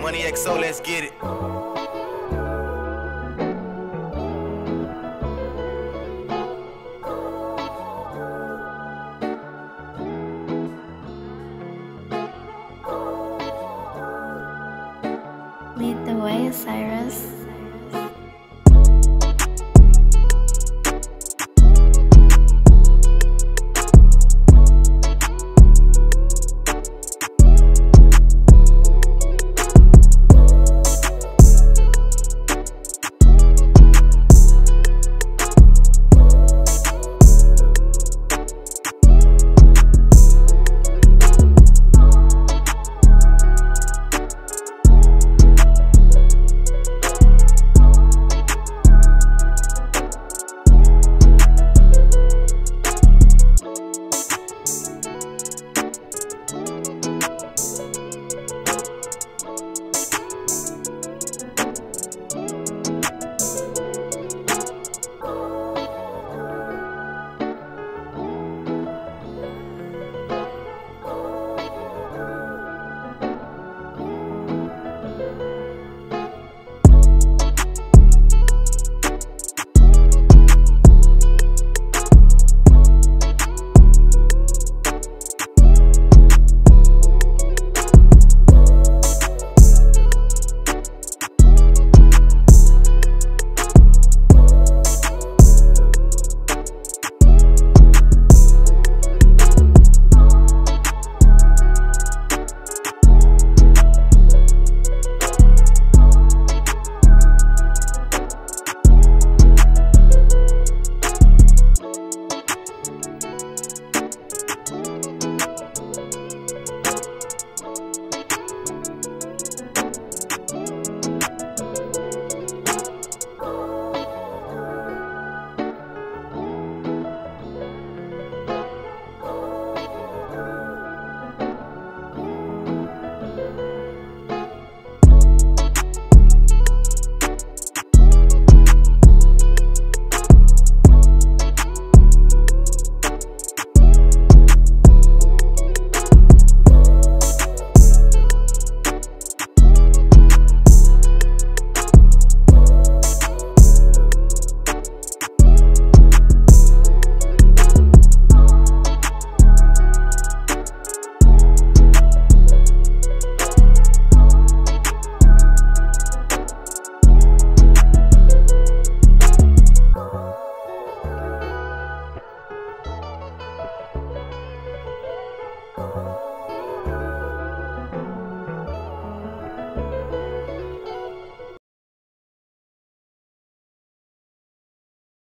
Moneyxo, let's get it. Lead the way, Cyrus.